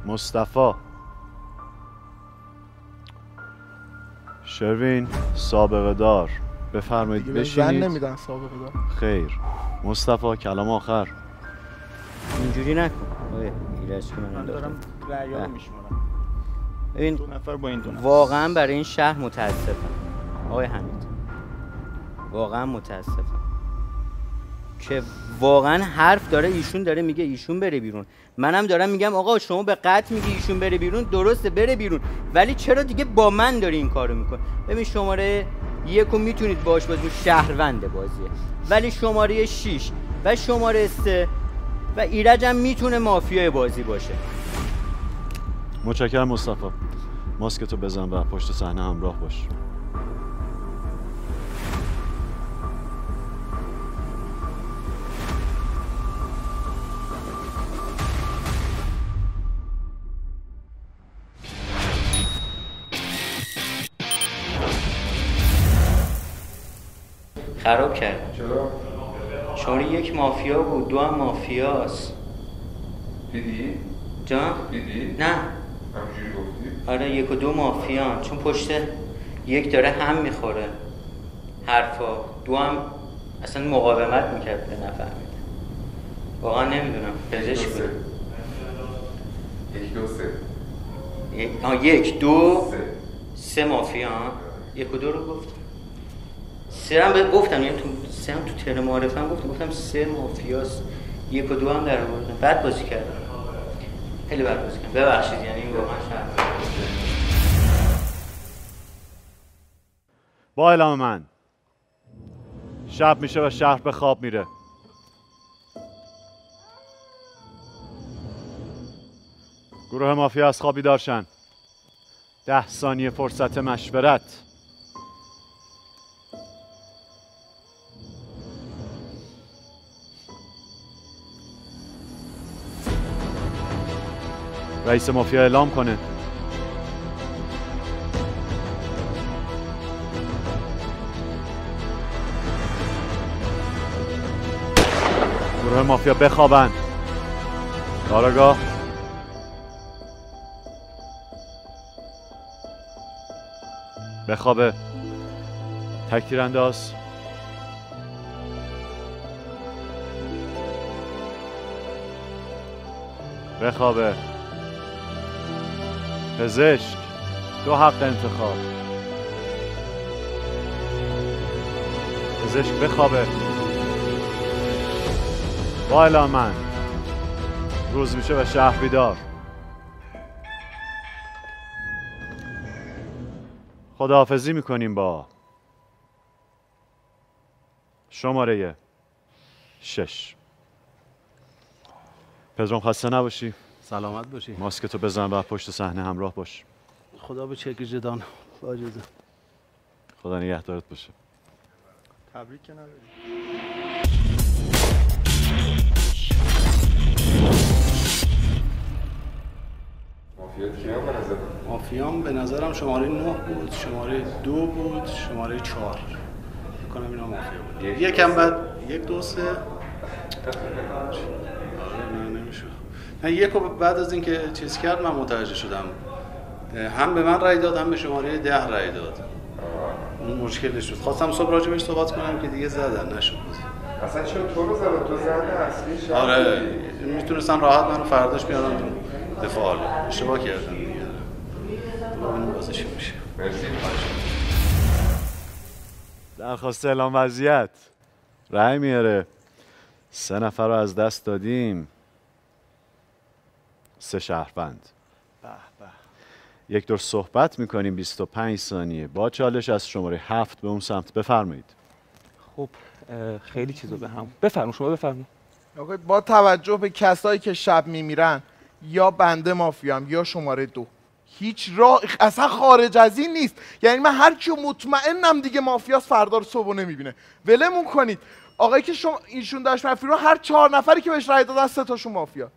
مصطفی. شروین سابقه دار، بفرمایید بشینید. نمیدن سابقه دار. خیر. مصطفی کلام آخر. اینجوری نکن. من دارم رأیام میشمارم. این دو نفر با این دو نفر. واقعا برای این شهر متاسفم. آقای حمید. واقعا متاسفم. که واقعا حرف داره، ایشون داره میگه ایشون بره بیرون، منم دارم میگم آقا شما به قطع میگی ایشون بره بیرون، درسته بره بیرون، ولی چرا دیگه با من داری این کارو میکنی؟ ببین شماره یکو میتونید باش بازی، شهروند بازیه، ولی شماره شش و شماره سه و ایرج هم میتونه مافیای بازی باشه. متشکرم مصطفی. ماسکتو بزن و پشت صحنه همراه باش. خراب کرد. چرا؟ شماره یک مافیا بود، دو هم مافیاست. دیدی؟ جان؟ دیدی؟ نه. همینجوری گفتی؟ آره یک و دو مافیان، چون پشت یک داره هم میخوره حرفا، دو هم اصلا مقاومت میکرد به نفهمیده. واقعا نمیدونم پزشک بود. یک دو سه. یک آه یک دو سه, سه مافیان. یک و دو رو گفتم. سه هم گفتم، یعنی تو سه هم تو تر معارفه هم گفتم، گفتم سه مافیاست، یک و دو هم در آوردن، بعد بازی کردم. خیلی برگوز کنم، ببخشید. یعنی این واقعا شرم. با اعلام من شب میشه و شهر به خواب میره. گروه مافیا از خواب بیدار شن. ده ثانیه فرصت مشورت. رئیس مافیا اعلام کنه. گروه مافیا بخوابن. کارآگاه بخوابه. تک تیرانداز بخوابه. پزشک دو حق انتخاب. پزشک بخوابه. با اعلام من روز میشه و شهر بیدار. خداحافظی میکنیم با شماره شش. پدرام خسته نباشی. سلامت باشی. ماسکتو بزن و پشت صحنه همراه باش. خدا به چکیج دان. با اجازه. خدا نگهدارت باشه. تبریک که نداری. مافیام به نظرم شماره نه بود، شماره دو بود، شماره چهار میکنم اینا مافیا بود. یکم بعد یک دو سه نه نمیشه. نه یک بعد از اینکه چیز کرد من متوجه شدم. هم به من رای داد هم به شماره ده رای داد. اون مشکلش بود. خواستم صبح راجع بهش صحبت کنم که دیگه زدن نشد. اصلا چون تو رو زدن تو زنده اصلی شد. آره میتونستن راحت منو فرداش بیارن تو دفاع. اشتباه کردن دیگه. اون بازش میشه. مرسی. درخواست اعلام وضعیت. رأی میاره. سه نفر رو از دست دادیم. سه شهروند. به به. یک دور صحبت میکنیم بیست و پنج ثانیه. با چالش از شماره هفت به اون سمت بفرمایید. خب خیلی چیزو به هم. بفرمایید شما بفرمایید. آقا با توجه به کسایی که شب میمیرن یا بنده مافیام یا شماره دو هیچ راه اصلا خارج از این نیست. یعنی من هر کیو مطمئنم دیگه مافیاس فردا رو صبح نمیبینه. ولمون کنید. آقایی که شما ایشون داشت مافیا رو هر چهار نفری که بهش رای دادن سه تاشون مافیا.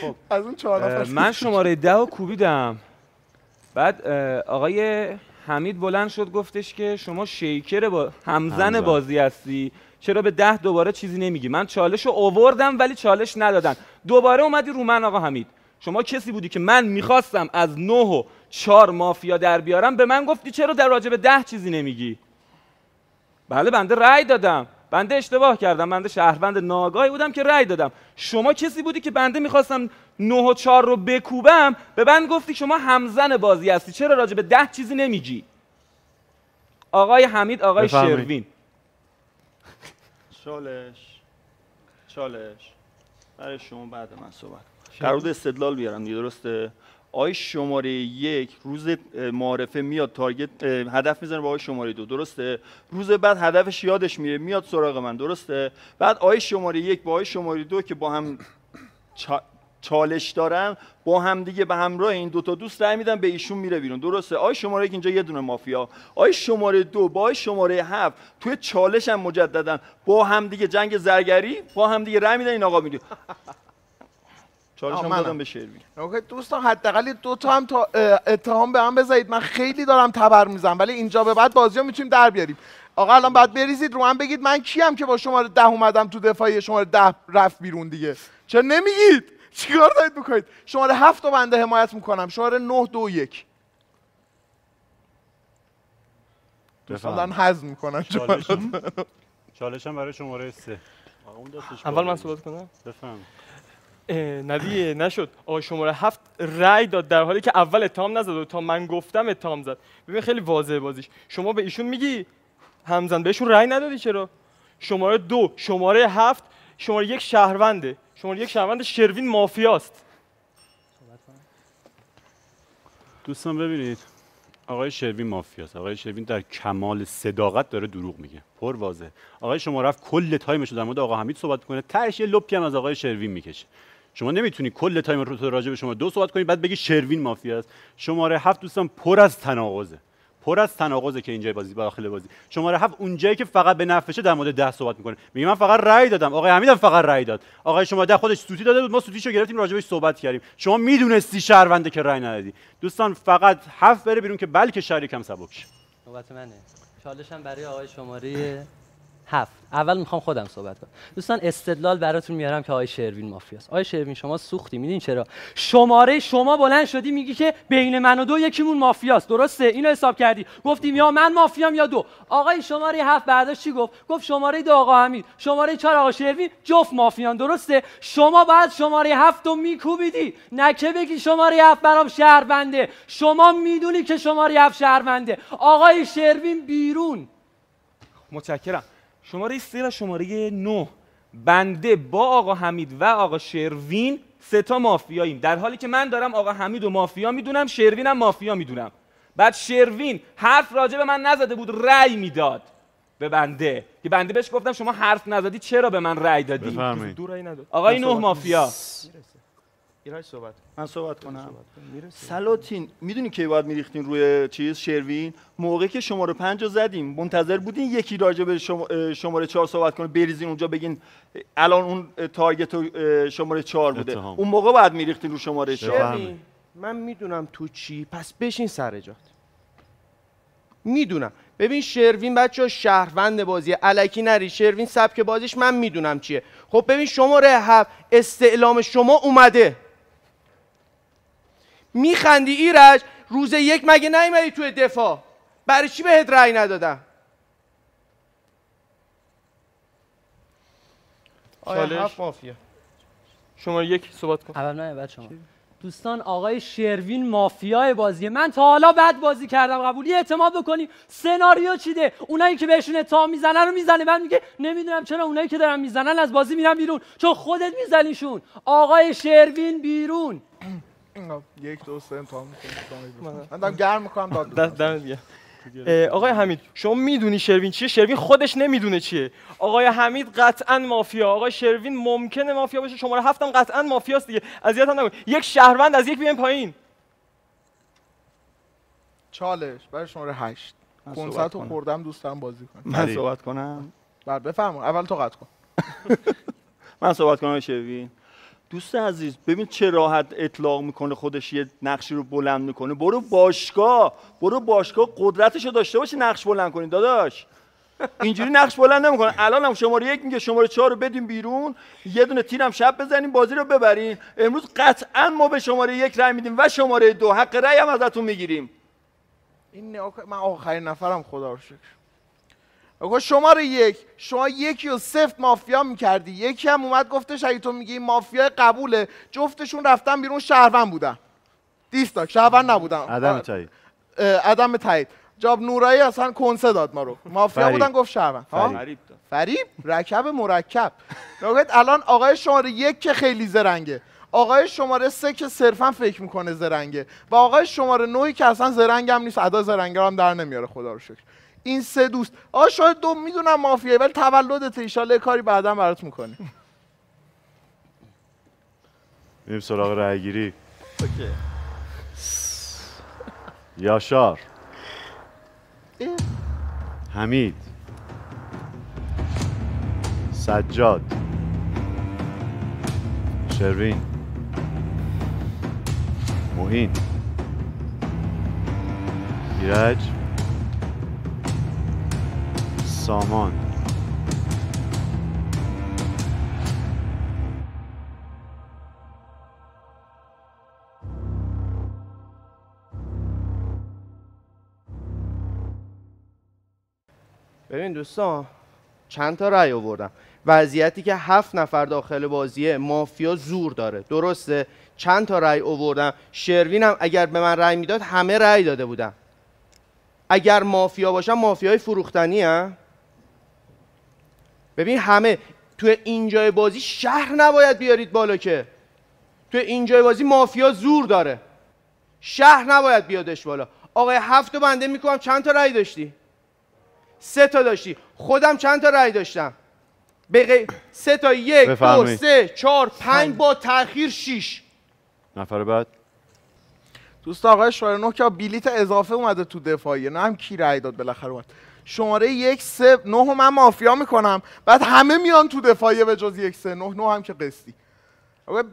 خب از اون چهار نفر من شماره ده رو کوبیدم. بعد آقای حمید بلند شد گفتش که شما شیکر با همزن بازی هستی. چرا به ده دوباره چیزی نمیگی؟ من چالش رو آوردم ولی چالش ندادن. دوباره اومدی رو من. آقا حمید شما کسی بودی که من میخواستم از نه و چهار مافیا در بیارم، به من گفتی چرا در راجع به ده چیزی نمیگی؟ بله بنده رأی دادم. بنده اشتباه کردم. بنده شهروند ناگاهی بودم که رأی دادم. شما کسی بودی که بنده میخواستم نه و چهار رو بکوبم، به من گفتی شما همزن بازی هستی، چرا راجع به ده چیزی نمیگی؟ آقای حمید آقای بفهمید. شروین چالش چالش برای شما بعد من صحبت. قرارداد استدلال بیارم دیگه درسته؟ آقای شماره یک روز معارفه میاد تارگت هدف میزنه با آقای شماره دو درسته؟ روز بعد هدفش یادش میره میاد سراغ من درسته؟ بعد آقای شماره یک با آقای شماره دو که با هم چا... چالش دارن با هم دیگه به همراه این دو تا دوست رای میدن به ایشون میره بیرون درسته؟ آی شماره یک اینجا یه دونه مافیا، آی شماره دو با آی شماره هفت توی چالش هم مجددا با هم دیگه جنگ زرگری با هم دیگه رای میدن. این آقا میگه چالش هم دادم به شروین. آقا دوستان حداقل دو تا هم تا اتهام به هم بزنید. من خیلی دارم تبر میزنم ولی اینجا به بعد بازیو میتونیم در بیاریم. آقا الان بعد بریزید رو هم بگید من کیم که با شماره ده اومدم تو دفاعی شماره ده رفت بیرون دیگه. چرا نمیگید؟ چیکار دارید میکنید؟ شماره هفت رو بنده حمایت میکنم. شماره نه دو یک دوستان دارن هضم میکنن. چالش هم برای شماره سه. اول من صحبت کنم؟ بفهم. ندیه نشد. آقا شماره هفت رای داد در حالی که اول اتهام نزد و تا من گفتم اتهام زد. ببین خیلی واضحه بازیش. شما به ایشون میگی همزن، بهشون رای ندادی چرا؟ شماره دو، شماره هفت، شماره یک شهرونده. شماره یک شهروند شروین مافیاست. دوستان ببینید آقای شروین مافیاست. آقای شروین در کمال صداقت داره دروغ میگه. پر واضحه. آقای شما رفت کل تایمش رو در مورد آقا حمید صحبت کنه، تهش یه لپی هم از آقای شروین میکشه. شما نمیتونی کل تایم رو راجع به شما دو صحبت کنی بعد بگی شروین مافیاست. شماره هفت دوستان پر از تناقضه. پر از تناقضه که اینجای بازی داخل بازی. شماره هفت اونجایی که فقط به نفعشه در مورد ده صحبت میکنه. میگه من فقط رأی دادم، آقای حمید هم فقط رأی داد. آقای شما ده خودش سوتی داده بود، ما سوتیشو گرفتیم راجعش صحبت کردیم. شما میدونستی شهرونده که رأی ندادی. دوستان فقط هفت بره بیرون که بلکه شریک هم سبک شه. نوبت منه. چالش هم برای آقای شماره هفت. اول میخوام خودم صحبت کنم. دوستان استدلال براتون میارم که آقای شروین مافیاست. آقای شروین شما سوختی، میدونین چرا؟ شماره شما بلند شدی میگی که بین من و دو یکیمون مافیاست، درسته؟ اینو حساب کردی. گفتیم یا من مافیام یا دو. آقای شماره هفت برداشت چی گفت؟ گفت شماره دو آقا حمید، شماره چهار آقا شروین جفت مافیان، درسته؟ شما بعد شماره هفت رو میکوبیدی. نه که بگی شماره هفت برام شهرونده. شما میدونی که شماره هفت شهرونده. آقای شروین بیرون. متشکرم. شماره سه و شماره نه بنده با آقا حمید و آقا شروین سه تا مافیاییم، در حالی که من دارم آقا حمید و مافیا میدونم، شروین هم مافیا میدونم. بعد شروین حرف راجع به من نزده بود، رأی میداد به بنده که بنده بهش گفتم شما حرف نزدی چرا به من رأی دادی؟ دو رأی نداد. آقای نه مافیا. ایرج صحبت. من صحبت کنم. سلاطین میدونی که باید میریختین روی چیز شروین موقعی که شماره پنج رو زدیم، منتظر بودین یکی راجع به شماره چهار صحبت کنه، بریزین اونجا بگین الان اون تارگت شماره چهار بوده. اتحام. اون موقع باید میریختین رو شماره چهار. من میدونم تو چی، پس بشین سر جات. میدونم. ببین شروین بچه‌ها شهروند بازیه، الکی نری. شروین سبک بازیش من میدونم چیه. خب ببین شماره هفت استعلام شما اومده. میخندی ایرج؟ روز یک مگه نیومدی توی دفاع؟ برای چی بهت رأی ندادم؟ آیا هفت مافیا. شما یک صحبت کن. اول نه بعد شما. دوستان آقای شروین مافیای بازیه. من تا حالا بد بازی کردم، قبولی؟ اعتماد بکنی سناریو چیده. اونایی که بهشون اتهام میزنن رو میزنه، من میگه نمیدونم چرا اونایی که دارن میزنن از بازی میرن بیرون، چون خودت میزنیشون. آقای شروین بیرون. یک دو سه امتحان می‌کنم. من دارم گرم می‌کنم داد. دم دیگه. آقای حمید شما میدونی شروین چیه؟ شروین خودش نمیدونه چیه. آقای حمید قطعا مافیا، آقای شروین ممکنه مافیا باشه، شماره هفت هم قطعا مافیاست دیگه. اذیت هم نکن. یک شهروند از یک بیام پایین. چالش برای شماره هشت. کنسرت رو خوردم دوستم بازی کنه. من صحبت کنم. بله بفرمایید. اول تو قطع کن. من صحبت کنم شروین. دوست عزیز ببین چه راحت اطلاق میکنه، خودش یه نقشی رو بلند میکنه. برو باشگاه، برو باشگاه قدرتشو داشته باشه نقش بلند کنی داداش. اینجوری نقش بلند نمیکنه. الان هم شماره یک میگه شماره چهار رو بدیم بیرون، یه دونه تیرم شب بزنیم بازی رو ببریم. امروز قطعا ما به شماره یک رأی میدیم و شماره دو حق رأی هم ازتون میگیریم. این من آخرین نفرم خدا رو شکر. آقا شماره یک شما یکی و سفت مافیا میکردی، یکی هم اومد گفتش اگه تو میگی مافیا قبوله، جفتشون رفتن بیرون شهروند بودن. دیستاک شهروند نبودن. عدم تایید. عدم تایید. جاب نورایی اصلا کنسه داد ما رو. مافیا فریب. بودن گفت شهروند. فریب داد. فریب رکب مرکب. نگید الان آقای شماره یک که خیلی زرنگه، آقای شماره سه که صرفا فکر میکنه زرنگه و آقای شماره نه که اصلا زرنگ هم نیست، ادا زرنگه هم در نمیاره خدا رو شکر. این سه دوست آ شاید دو میدونم مافیایی ولی تولدت ان شاءالله کاری بعدا برات میکنه. بریم سراغ رأی گیری. اوکی. یاشار. حمید. سجاد. شروین. معین. ایرج. سامان. ببین دوستان چند تا رأی آوردم. وضعیتی که هفت نفر داخل بازیه مافیا زور داره، درسته؟ چند تا رأی آوردم. شروین هم اگر به من رأی میداد همه رأی داده بودم. اگر مافیا باشم مافیای فروختنی هم. ببین همه تو اینجای بازی شهر نباید بیارید بالا که. تو اینجای بازی مافیا زور داره. شهر نباید بیادش بالا. آقای هفت رو بنده میکنم چند تا رأی داشتی؟ سه تا داشتی. خودم چند تا رأی داشتم؟ بقی... سه تا یک، بفرمید. دو، سه، چهار، پنج با تأخیر شیش. نفر بعد. دوست آقای شماره نه که بلیت اضافه اومده تو دفاعیه، نه هم کی رأی داد بالاخره اومد. شماره یک سه نه هم من مافیا میکنم، بعد همه میان تو دفاعیه به جز یک سه نه نه هم که قسطی.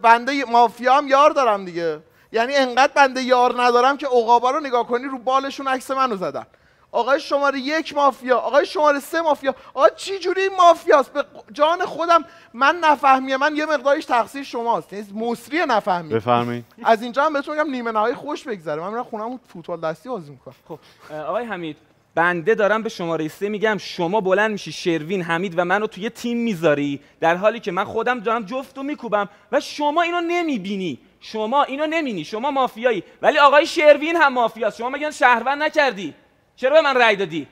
بنده مافیا هم یار دارم دیگه، یعنی انقدر بنده یار ندارم که عقابا رو نگاه کنی رو بالشون عکس منو زدن. آقای شماره یک مافیا، آقای شماره سه مافیا. آقا چی جوری این مافیاست؟ به جان خودم من نفهمیه، من یه مقدارش تقصیر شماست. مصری نفهمید. بفرمایید. از اینجا هم بهتون میگم نیمه نهایی خوش بگذره. من میرم خونم فوتبال دستی بازی میکنم. خب آقای حمید، بنده دارم به شماره سه میگم شما بلند میشی شروین، حمید و منو توی تیم میذاری، در حالی که من خودم دارم جفتو میکوبم و شما اینو نمیبینی. شما اینو نمینی، شما مافیایی. ولی آقای شروین هم مافیاست. شما میگن شهروند نکردی. چرا به من رأی دادی؟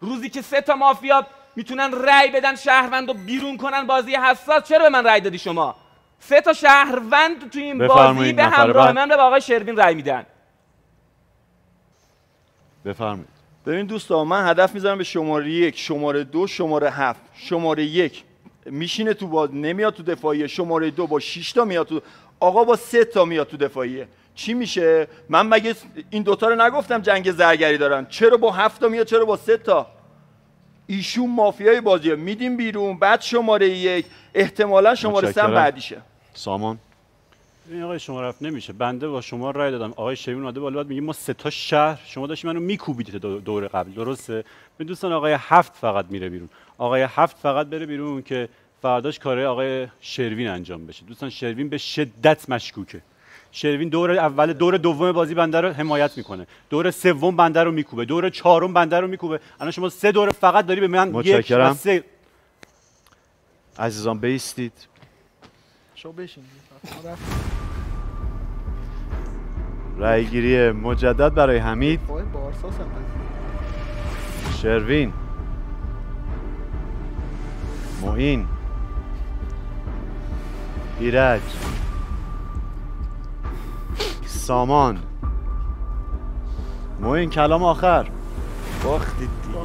روزی که سه تا مافیا میتونن رأی بدن شهروند رو بیرون کنن، بازی حساس، چرا به من رأی دادی شما؟ سه تا شهروند تو این بازی به همراه من به آقای شروین رأی میدن. بفرمایید. ببین دوستا، من هدف میذارم به شماره یک، شماره دو، شماره هفت. شماره یک میشینه تو باز نمیاد تو دفاعیه، شماره دو با شش تا میاد تو، آقا با سه تا میاد تو دفاعیه. چی میشه؟ من مگه این دوتا رو نگفتم جنگ زرگری دارن؟ چرا با هفت تا میاد چرا با سه تا؟ ایشون مافیای بازیه، میدیم بیرون. بعد شماره یک احتمالا شماره سه بعدیشه. سامان، این آقای شماره هفت نمیشه. بنده با شما رای دادم، آقای شیمون اومده بالا، بعد میگه ما سه تا شهر، شما داشتی منو میکوبید دور قبل، درسته؟ به دوستان آقای هفت فقط میره بیرون. آقای هفت فقط بره بیرون که فرداش کارهای آقای شروین انجام بشه. دوستان شروین به شدت مشکوکه. شروین دور اول، دور دوم بازی بنده رو حمایت میکنه، دور سوم بنده رو میکوبه، دور چهارم بنده رو میکوبه. الان شما سه دور فقط داری به من. متشکرم. سه... عزیزان بیستید. شما بشین. رأی گیری مجدد برای حمید. شروین، معین، ایرج، سامان. معین کلام آخر. باختید دیگه.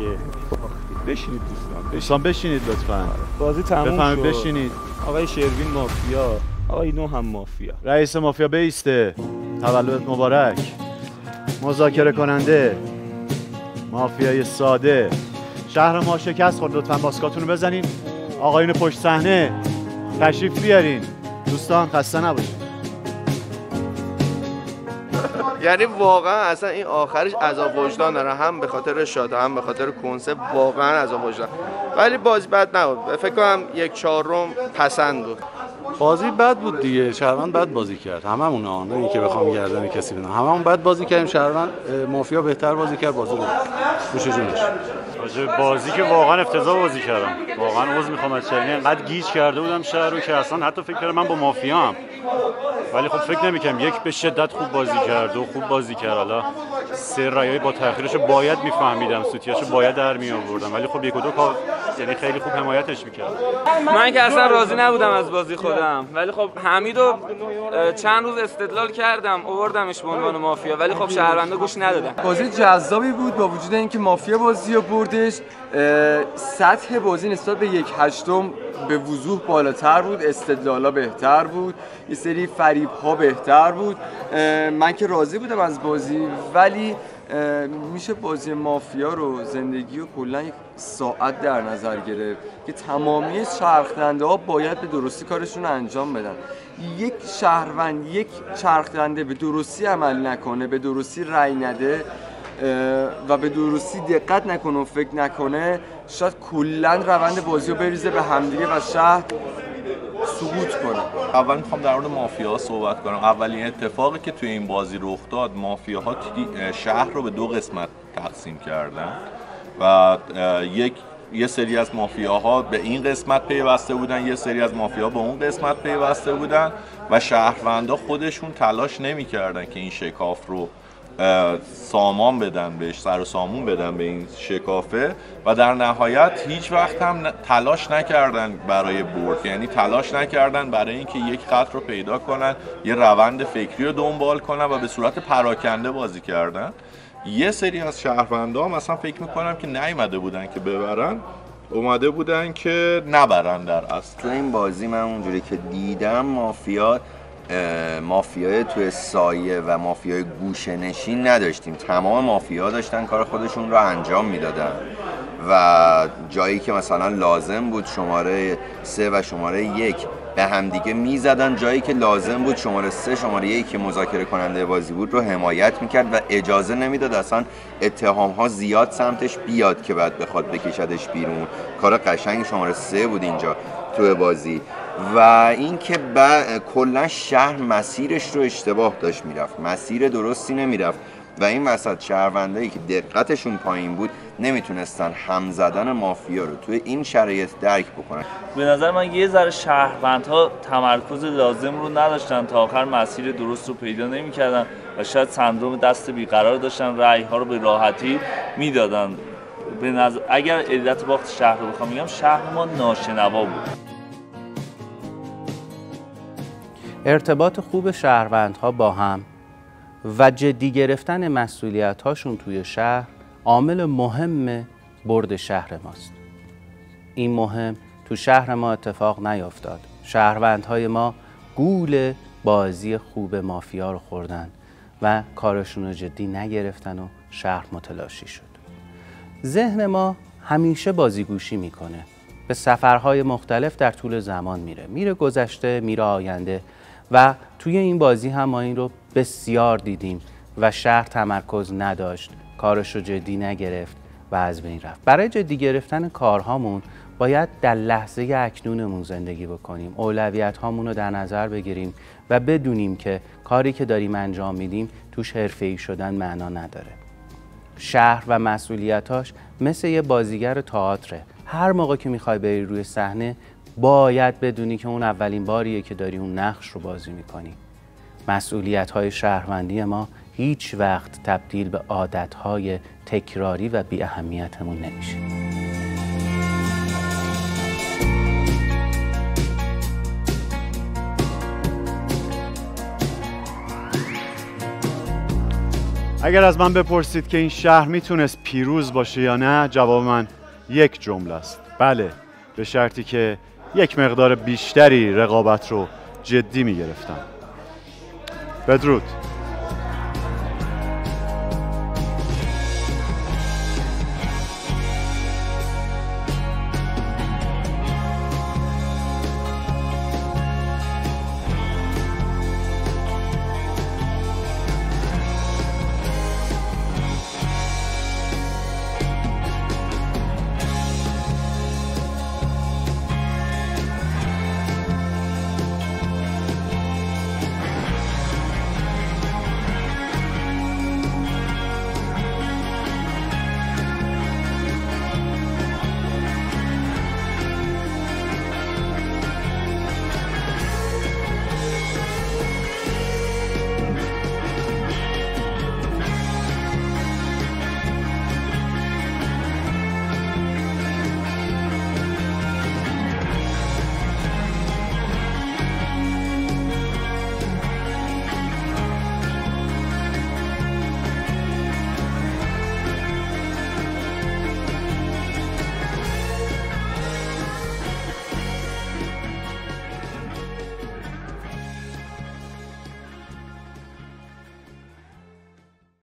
باختید. بشینید دوستان. دوستان بشینید لطفاً. بازی تموم شد. بشینید. آقای شروین مافیا، آقای نو هم مافیا. رئیس مافیا بیسته. تولدت مبارک. مذاکره کننده. مافیای ساده. شهر ما شکست خورد، لطفاً باسکاتونو بزنین. آقایون پشت صحنه تشریف بیارین. دوستان خسته نباشید. یعنی واقعا اصلا این آخرش عذاب وجدان داره، هم به خاطر شاد هم به خاطر کنسه، واقعا عذاب وجدان. ولی بازی بد نبود، فکر کنم یک چهارم پسند بود. بازی بد بود دیگه، شهروند بد بازی کرد، هممون ها، نه اینکه بخوام گردن کسی بدم، هممون بد بازی کردیم. شهروند مافیا بهتر بازی کرد، بازی بود خوش جونش. بازی که واقعا افتضاح بازی کردم، واقعا عذر میخوام از شهر، انقدر گیج کرده بودم شهر رو که اصلا حتی فکر کردم من با مافیام، ولی خب فکر نمیکنم. یک به شدت خوب بازی کرد و خوب بازی کرد. حالا سه رایای با تاخیرش باید میفهمیدم، سوتیاشو باید در می آوردم، ولی خب یک و دو کار یعنی خیلی خوب حمایتش میکرد. من که اصلا راضی نبودم از بازی خودم، ولی خب حمیدو چند روز استدلال کردم، آوردمش به عنوان مافیا، ولی خب شهروندا گوش ندادن. بازی جذابی بود با وجود اینکه مافیا بازی رو بردش. سطح بازی نسبت به یک هشتم به وضوح بالاتر بود، استدلالا بهتر بود، یه سری فریب ها بهتر بود. من که راضی بودم از بازی، ولی میشه بازی مافیا رو، زندگی و کلا یک ساعت در نظر گرفت که تمامی چرخدنده ها باید به درستی کارشون رو انجام بدن. یک شهروند، یک چرخدنده به درستی عمل نکنه، به درستی رأی نده و به درستی دقت نکنه و فکر نکنه، شاید کلا روند بازی رو بریزه به همدیگه و شهر سقوط کنه. اول میخوام در مورد مافیاها صحبت کنم. اولین اتفاقی که توی این بازی رخ داد، مافیاها شهر رو به دو قسمت تقسیم کردن و یک یه سری از مافیاها به این قسمت پیوسته بودن، یه سری از مافیاها به اون قسمت پیوسته بودن و شهروندا خودشون تلاش نمی‌کردن که این شکاف رو سامان بدن بهش، سر و سامون بدن به این شکافه و در نهایت هیچ وقت هم تلاش نکردن برای برد، یعنی تلاش نکردن برای اینکه یک خط رو پیدا کنن، یه روند فکری رو دنبال کنن و به صورت پراکنده بازی کردن. یه سری از شهروندها مثلا فکر میکنم که نیومده بودن که ببرن، اومده بودن که نبرن در اصل. تو این بازی من اونجوری که دیدم مافیا مافیای توی سایه و مافیای گوشه نشین نداشتیم، تمام مافیا داشتن کار خودشون رو انجام میدادن و جایی که مثلا لازم بود شماره سه و شماره یک به همدیگه میزدن، جایی که لازم بود شماره سه شماره یک که مذاکره کننده بازی بود رو حمایت میکرد و اجازه نمیداد اصلا اتهام ها زیاد سمتش بیاد که بعد بخواد بکشدش بیرون. کار قشنگ شماره سه بود اینجا توی بازی. و اینکه کلا شهر مسیرش رو اشتباه داشت میرفت، مسیر درستی نمیرفت و این وسط شهروندایی که دقتشون پایین بود نمیتونستن هم زدن مافیا رو توی این شرایط درک بکنن. به نظر من یه ذره شهروندها تمرکز لازم رو نداشتن، تا آخر مسیر درست رو پیدا نمیکردن و شاید سندروم دست بیقرار داشتن، رأی ها رو به راحتی میدادن. به نظر اگر علت باخت شهر رو بخوام میگم شهر ما ناشنوا بود. ارتباط خوب شهروندها با هم و جدی گرفتن مسئولیت هاشون توی شهر عامل مهم برد شهر ماست. این مهم تو شهر ما اتفاق نیافتاد. شهروندهای ما گول بازی خوب مافیا رو خوردن و کارشون رو جدی نگرفتن و شهر متلاشی شد. ذهن ما همیشه بازیگوشی میکنه، به سفرهای مختلف در طول زمان میره، میره گذشته، میره آینده و توی این بازی هم ما این رو بسیار دیدیم و شهر تمرکز نداشت، کارش رو جدی نگرفت و از بین رفت. برای جدی گرفتن کارهامون باید در لحظه اکنونمون زندگی بکنیم، اولویت هامون رو در نظر بگیریم و بدونیم که کاری که داریم انجام میدیم توش حرفه‌ای شدن معنا نداره. شهر و مسئولیتاش مثل یه بازیگر تئاتره، هر موقع که میخوای بری روی صحنه باید بدونی که اون اولین باریه که داری اون نقش رو بازی میکنی. مسئولیت‌های شهروندی ما هیچ وقت تبدیل به عادت‌های تکراری و بی اهمیتمون نمیشه. اگر از من بپرسید که این شهر میتونست پیروز باشه یا نه، جواب من یک جمله است: بله، به شرطی که یک مقدار بیشتری رقابت رو جدی می‌گرفتن. بدرود.